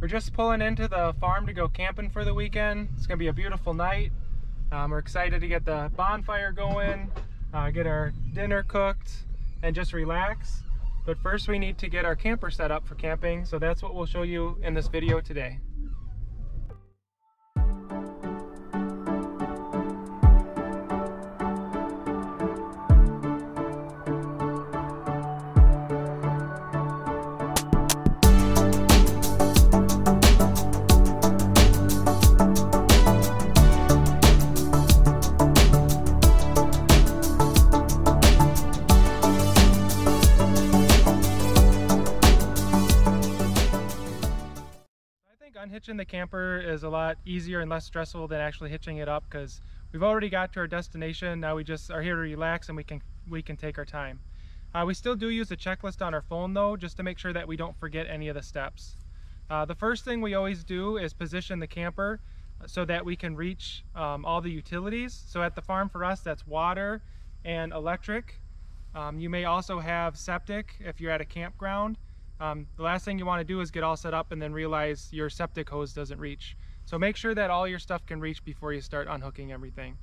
We're just pulling into the farm to go camping for the weekend. It's gonna be a beautiful night. We're excited to get the bonfire going, get our dinner cooked, and just relax. But first we need to get our camper set up for camping, so that's what we'll show you in this video today. Hitching the camper is a lot easier and less stressful than actually hitching it up, because we've already got to our destination. Now we just are here to relax and we can take our time. We still do use a checklist on our phone though, just to make sure that we don't forget any of the steps. The first thing we always do is position the camper so that we can reach all the utilities. So at the farm for us, that's water and electric. You may also have septic if you're at a campground. The last thing you want to do is get all set up and then realize your septic hose doesn't reach. So make sure that all your stuff can reach before you start unhooking everything.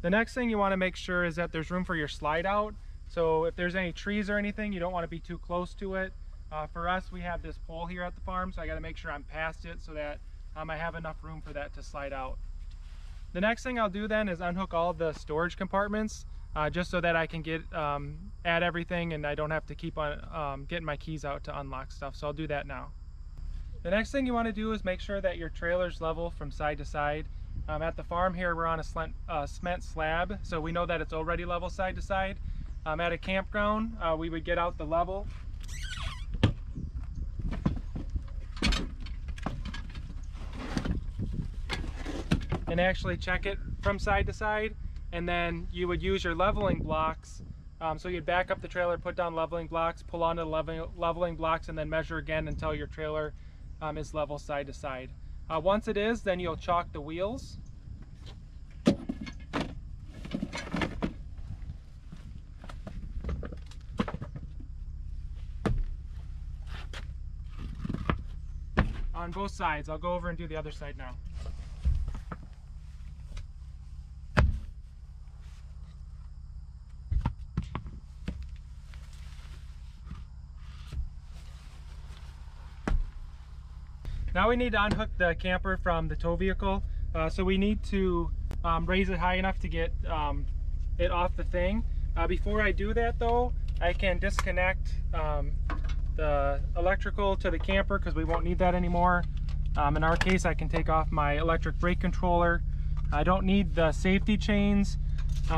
The next thing you want to make sure is that there's room for your slide out. So if there's any trees or anything, you don't want to be too close to it. For us, we have this pole here at the farm, so I got to make sure I'm past it so that I have enough room for that to slide out. The next thing I'll do then is unhook all the storage compartments. Just so that I can get add everything and I don't have to keep on getting my keys out to unlock stuff. So I'll do that now. The next thing you want to do is make sure that your trailer's level from side to side. At the farm here, we're on a cement slab, so we know that it's already level side to side. At a campground, we would get out the level. And actually check it from side to side. And then you would use your leveling blocks. So you'd back up the trailer, put down leveling blocks, pull onto the leveling blocks, and then measure again until your trailer is level side to side. Once it is, then you'll chalk the wheels. On both sides. I'll go over and do the other side now. Now we need to unhook the camper from the tow vehicle. So we need to raise it high enough to get it off the thing. Before I do that though, I can disconnect the electrical to the camper because we won't need that anymore. In our case, I can take off my electric brake controller. I don't need the safety chains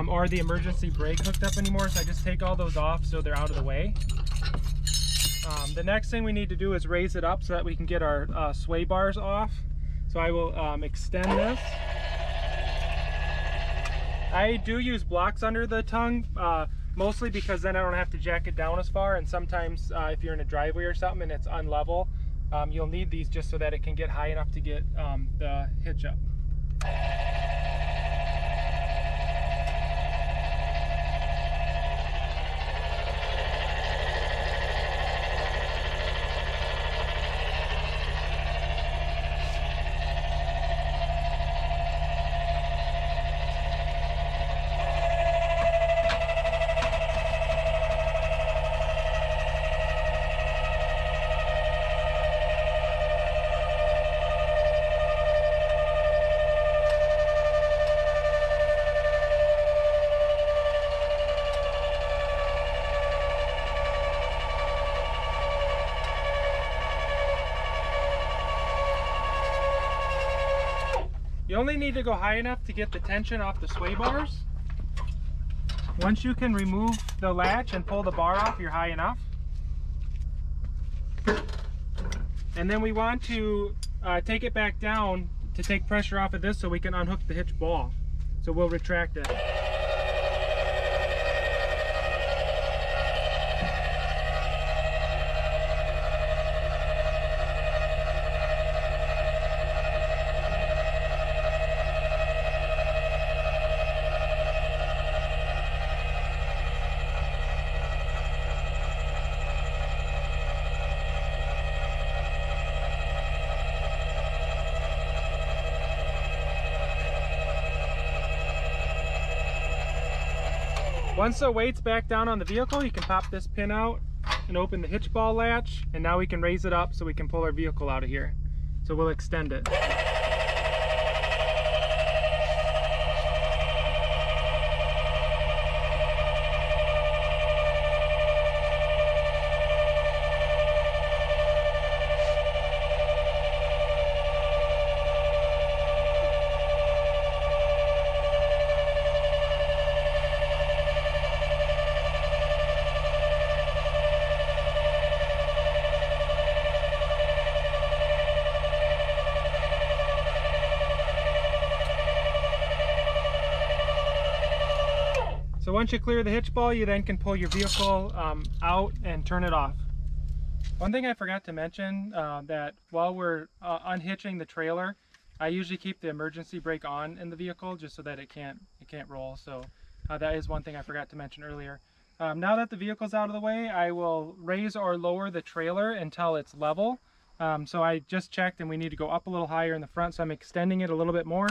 or the emergency brake hooked up anymore. So I just take all those off so they're out of the way. The next thing we need to do is raise it up so that we can get our sway bars off. So I will extend this. I do use blocks under the tongue, mostly because then I don't have to jack it down as far, and sometimes if you're in a driveway or something and it's unlevel, you'll need these just so that it can get high enough to get the hitch up. You only need to go high enough to get the tension off the sway bars. Once you can remove the latch and pull the bar off, you're high enough. And then we want to take it back down to take pressure off of this so we can unhook the hitch ball. So we'll retract it. Once the weight's back down on the vehicle, you can pop this pin out and open the hitch ball latch, and now we can raise it up so we can pull our vehicle out of here. So we'll extend it. So once you clear the hitch ball, you then can pull your vehicle out and turn it off. One thing I forgot to mention, that while we're unhitching the trailer, I usually keep the emergency brake on in the vehicle just so that it can't roll. So that is one thing I forgot to mention earlier. Now that the vehicle's out of the way, I will raise or lower the trailer until it's level. So I just checked and we need to go up a little higher in the front, so I'm extending it a little bit more.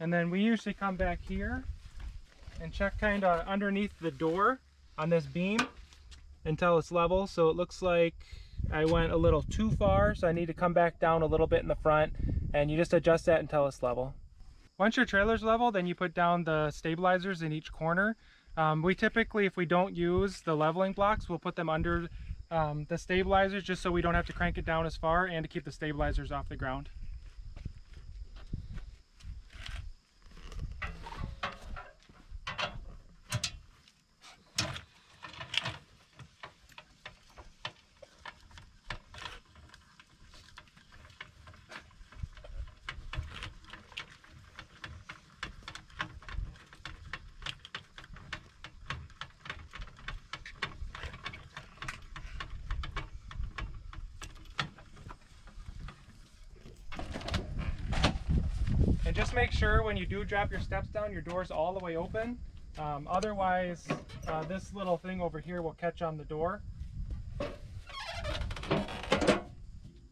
And then we usually come back here and check kind of underneath the door on this beam until it's level. So it looks like I went a little too far, so I need to come back down a little bit in the front, and you just adjust that until it's level. Once your trailer's level, then you put down the stabilizers in each corner. We typically, if we don't use the leveling blocks, we'll put them under the stabilizers just so we don't have to crank it down as far and to keep the stabilizers off the ground. And just make sure when you do drop your steps down, your door's all the way open. Otherwise, this little thing over here will catch on the door.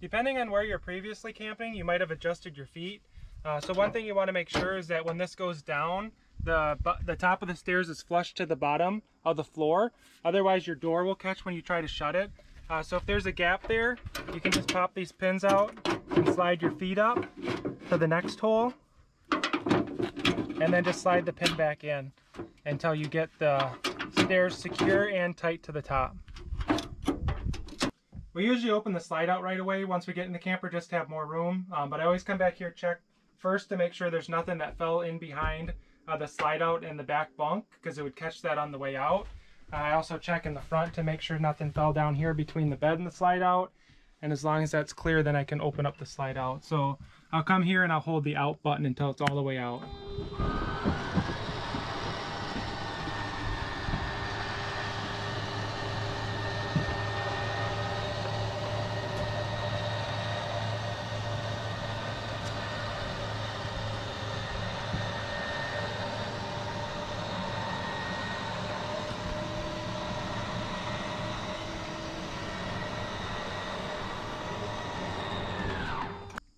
Depending on where you're previously camping, you might have adjusted your feet. So one thing you want to make sure is that when this goes down, the top of the stairs is flush to the bottom of the floor. Otherwise, your door will catch when you try to shut it. So if there's a gap there, you can just pop these pins out and slide your feet up to the next hole, and then just slide the pin back in until you get the stairs secure and tight to the top. We usually open the slide out right away once we get in the camper just to have more room, but I always come back here, check first to make sure there's nothing that fell in behind the slide out and the back bunk, because it would catch that on the way out. I also check in the front to make sure nothing fell down here between the bed and the slide out, and as long as that's clear, then I can open up the slide out. So I'll come here and I'll hold the out button until it's all the way out.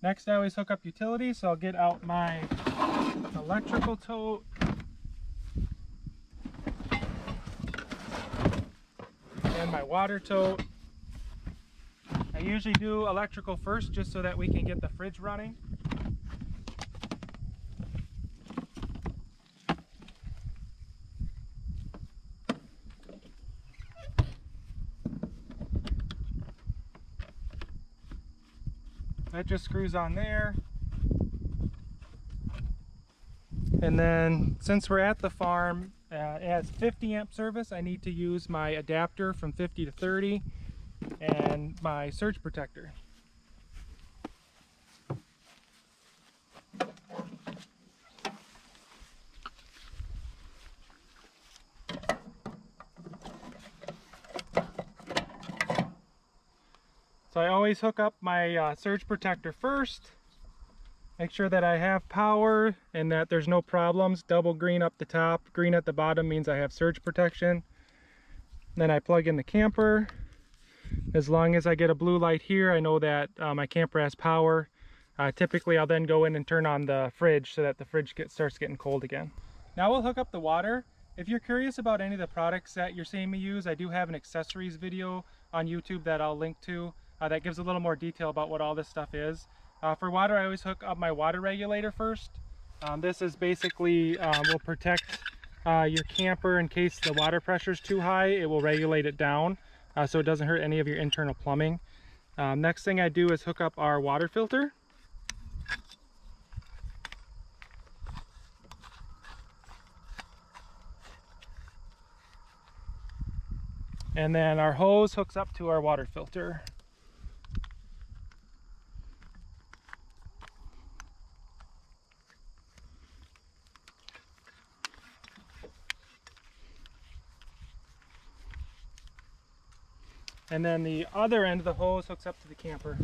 Next, I always hook up utilities, so I'll get out my electrical tote. And my water tote. I usually do electrical first just so that we can get the fridge running. That just screws on there. And then since we're at the farm, it has 50 amp service. I need to use my adapter from 50 to 30 and my surge protector. So I always hook up my surge protector first, make sure that I have power and that there's no problems. Double green up the top, green at the bottom means I have surge protection. Then I plug in the camper. As long as I get a blue light here, I know that my camper has power. Typically I'll then go in and turn on the fridge so that the fridge starts getting cold again. Now we'll hook up the water. If you're curious about any of the products that you're seeing me use, I do have an accessories video on YouTube that I'll link to that gives a little more detail about what all this stuff is. For water, I always hook up my water regulator first. This is basically will protect your camper in case the water pressure is too high. It will regulate it down so it doesn't hurt any of your internal plumbing. Next thing I do is hook up our water filter. And then our hose hooks up to our water filter. And then the other end of the hose hooks up to the camper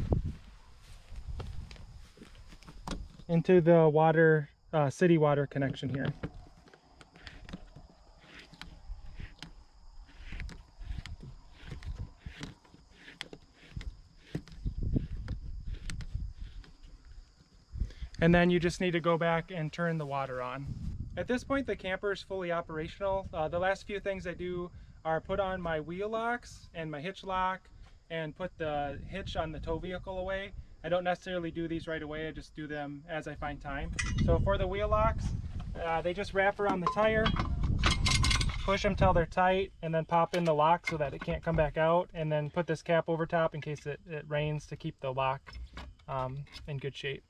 into the water, city water connection here. And then you just need to go back and turn the water on. At this point, the camper is fully operational. The last few things I do are put on my wheel locks and my hitch lock and put the hitch on the tow vehicle away. I don't necessarily do these right away. I just do them as I find time. So for the wheel locks, they just wrap around the tire, push them till they're tight, and then pop in the lock so that it can't come back out, and then put this cap over top in case it rains to keep the lock in good shape.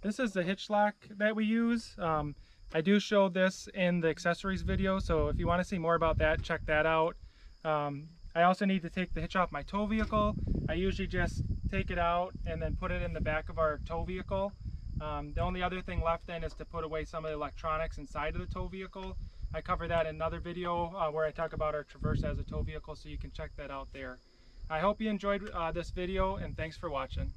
This is the hitch lock that we use. I do show this in the accessories video, so if you want to see more about that, check that out. I also need to take the hitch off my tow vehicle. I usually just take it out and then put it in the back of our tow vehicle. The only other thing left then is to put away some of the electronics inside of the tow vehicle. I cover that in another video where I talk about our Traverse as a tow vehicle, so you can check that out there. I hope you enjoyed this video, and thanks for watching.